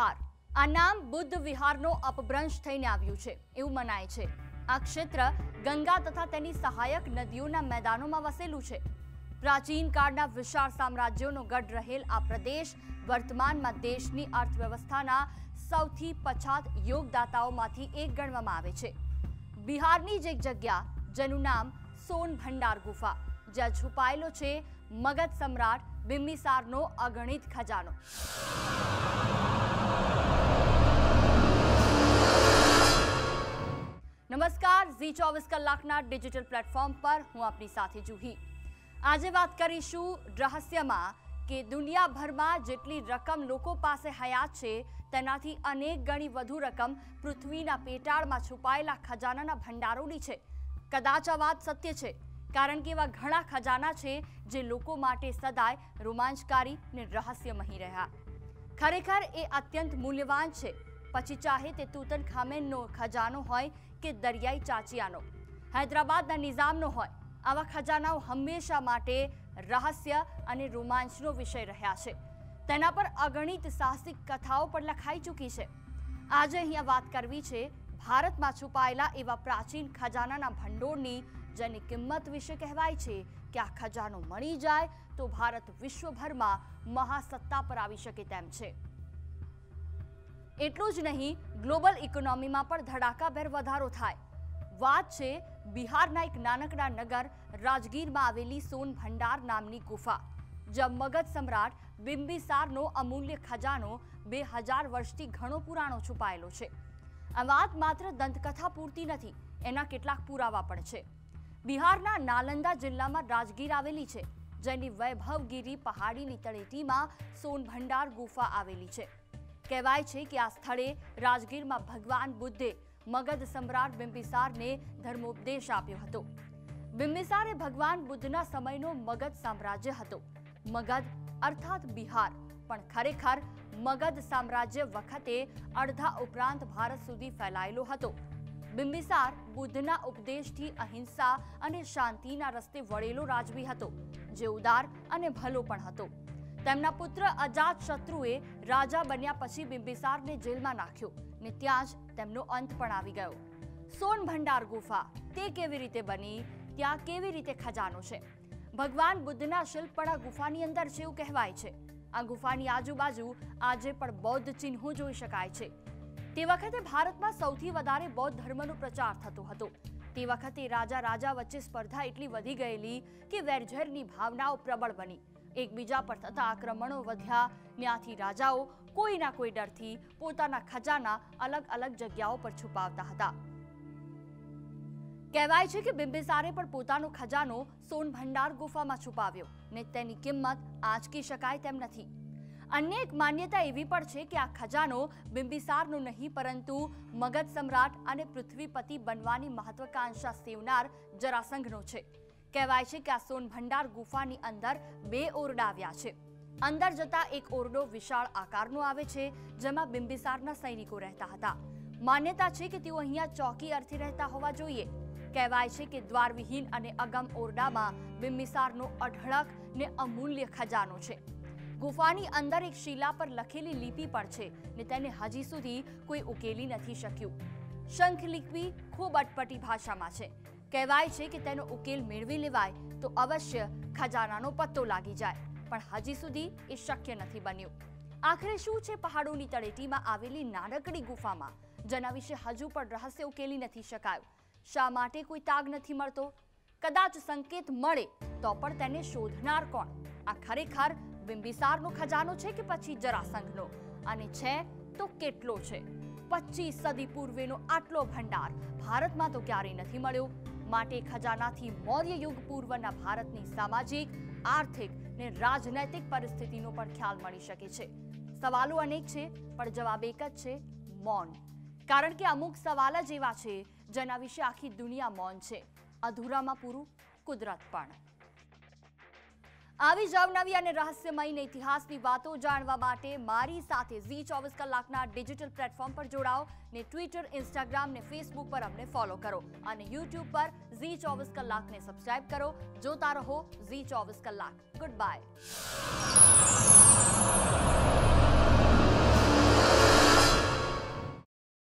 વિહાર આ નામ બુદ્ધ વિહારનો અપભ્રંશ થઈને આવ્યું છે એવું મનાય છે। આ ક્ષેત્ર ગંગા તથા તેની સહાયક નદીઓના મેદાનોમાં વસેલું છે। પ્રાચીન કાળના વિશાળ સામ્રાજ્યોનો ગઢ રહેલ આ પ્રદેશ વર્તમાનમાં દેશની અર્થવ્યવસ્થાના સૌથી પછાત યોગદાતાઓમાંથી એક ગણવામાં આવે છે। બિહારની જ એક જગ્યા જેનું નામ સોન ભંડાર ગુફા જ્યાં છુપાયેલો છે મગધ સમ્રાટ बिंबिसारનો અગણિત ખજાનો। नमस्कार जी 24 कलाक ना डिजिटल प्लेटफॉर्म पर हूँ अपनी साथी जूही। आज बात करीशू रहस्य में कि दुनिया भर में जेटली रकम लोको पासे हयात छे तेनाथी अनेक गणी वधु रकम पृथ्वीना पेटाड़ में छुपायेला खजानाना भंडारोनी छे। कदाच आ वात सत्य छे कारण के एवा घणा खजाना छे जे लोको माटे सदाय रोमांचकारी ने रहस्यमयी रह्या। खरेखर ए अत्यंत मूल्यवान छे पछी चाहे ते तूतनखामेननो खजानो होय के दरियाई चाचियानो हैदराबादना निजामनो होय आवा खजानाओ हमेशा माटे रहस्य अने रोमांचनो विषय रह्या छे। तेना पर अगणित साहसिक कथाओ पर लखाई चूकी छे। आज अहींया वात करवी छे भारतमां छुपायेला एवा प्राचीन खजानाना भंडोळनी जेनी किंमत विषे कहवाय छे कि आ खजानो मळी जाय तो भारत विश्वभरमां महासत्ता पर आवी शके तेम छे। एटलुं ज नहीं ग्लोबल इकोनॉमी में पण धड़ाकाभेर वधारो थाय। वात छे बिहारना एक नानकड़ा नगर राजगीर में आवेली सोन भंडार नामनी गुफा जब मगध सम्राट बिंबिसारनो अमूल्य खजानो 2000 वर्षथी घणो पुराणो छुपायेलो छे। आ वात मात्र दंतकथा पूरती नथी एना केटलाक पुरावा पण छे। बिहारना नालंदा जिला में राजगीर आवेली छे जेनी वैभवगिरी पहाड़ीनी तळेटी में सोन भंडार गुफा आवेली छे। कहवाय छे कि आ स्थले राजगीर में भगवान बुद्धे मगध सम्राट बिंबिसार ने धर्मोपदेश आप्यो हतो। बिंबिसार ए भगवान बुद्धना समयनो मगध साम्राज्य हतो। मगध अर्थात बिहार पण खरेखर मगध साम्राज्य वखते अर्धा उपरांत भारत सुधी फैलायेलो हतो। बिंबिसार बुद्धना उपदेशथी अहिंसा अने शांतिना रस्ते वळेलो राजवी हतो जे उदार अने भलो पण हतो। तेमना पुत्र अजातशत्रुए राजा बन्या पछी बिंबिसार ने जेल में नाख्यो ने त्यां ज तेमनो अंत पण आवी गयो। सोन भंडार गुफा ते केवी रीते बनी त्यां केवी रीते खजानो छे भगवान बुद्धना शिल्प पण आ गुफानी अंदर छे एवुं कहेवाय छे। आ गुफानी आजुबाजू आजे पण बौद्ध चिन्हो जोई शकाय छे। ते वखते भारतमां सौथी वधारे बौद्ध धर्मनो प्रचार थतो हतो। ते वखते राजा राजा वच्चे स्पर्धा एटली वधी गयेली के वेरझेरनी भावनाओ प्रबल बनी। एकबीजा पर थता आक्रमणों वध्या न्याथी राजाओ कोई ना कोई डरथी पोताना खजाना अलग अलग जग्याओ पर छुपावता हता। कहवाय छे के बिंबिसारे पर पोतानो खजानो सोन भंडार गुफा में छुपाव्यो ने तेनी किंमत आंचकी शकाय तेम नथी। अन्य एक मान्यता एवी पण छे के आ खजानो बिंबिसारनो नहीं परंतु मगध सम्राट अने पृथ्वीपति बनवानी महत्वाकांक्षा सेवनार जरासंघनो छे। कहवाय छे के आ सोन भंडार गुफानी अंदर बे ओरडा आव्या छे। अंदर जता एक ओरडो विशाल आकारनो आवे छे जेमा बिंबिसारना सैनिको रहता हता। मान्यता छे के तेओ अहींया चौकी अर्थे रहता होवा जोईए। कहवाय छे के द्वारविहीन अने अगम ओरडामां बिंबिसारनो अढळक ने अमूल्य खजानो छे। गुफानी अंदर एक शिला पर लखेली लिपि पर छे ने तेने हजी सुधी कोई उकेली नथी शक्यु। शंख लिपि खूब अटपटी भाषा में छे। कहवाय छे के तेनो उकेल मेळवी लेवाय तो अवश्य खजानानो पत्तो लागी जाय पण हजी सुधी ए शक्य नथी बन्यु। आखरे शू छे पहाड़ोनी तळेटी में आवेली नानकड़ी गुफा में जेना विषे हजू पण रहस्य उकेली नथी शकायो। शा माटे कोई ताग नथी मळतो। कदाच संकेत मळे तो पण तेने शोधनार कोण? आ खरेखर बिंबिसार नो खजानो छे के पछी जरासंघ नो? अने छे तो केटलो छे? 25 सदी पूर्वे नो आटलो भंडार भारत में तो क्यारे नथी मळ्यो। माटे खजाना थी मौर्य युग पूर्वना भारतनी सामाजिक आर्थिक ने राजनैतिक परिस्थितिनो पण ख्याल मळी शके छे। सवालो अनेक छे पण जवाब एक ज छे मौन। कारण के अमुक सवाल ज एवा छे जेना विषे आखी दुनिया मौन छे। अधूरामां पूरुं कुदरत पण। आवी जवनवी अने रहस्यमयी ने इतिहास की बातों जाणवा माटे मारी साथे जी 24 कलाक ना डिजिटल प्लेटफॉर्म पर जोड़ाओ ने ट्विटर इंस्टाग्राम ने फेसबुक पर हमने फॉलो करो और यूट्यूब पर जी 24 कलाक ने सब्सक्राइब करो। जोता रहो जी 24 कलाक। Good bye.